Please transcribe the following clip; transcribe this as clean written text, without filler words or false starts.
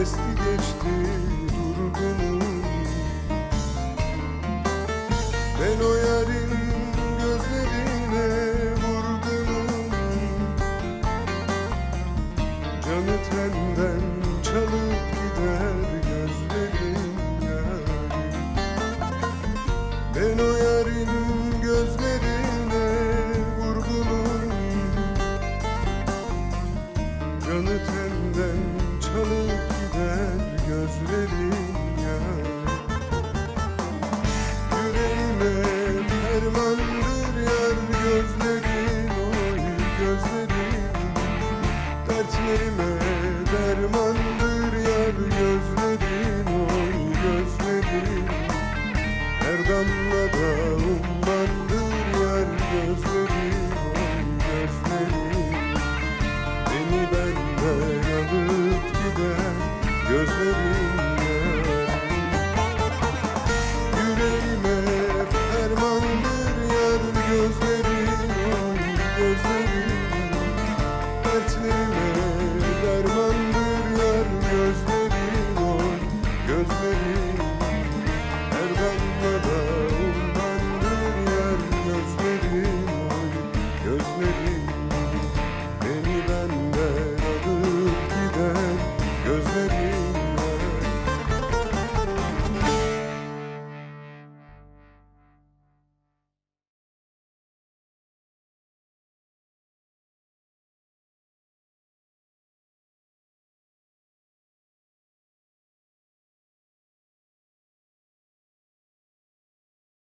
esti geçti durgunum. Ben o yarın gözlerine vurgunum. Canı tenden çalıp gider gözlerin yarim. Ben o yarın gözlerine vurgunum. Canı tenden çalıp gider gözlerin yarim. Yüreğime fermandır yar gözlerin, oy gözlerin. Dertlerime dermandır yar gözlerin, oy gözlerin. Her damlada ummandır yar gözlerin.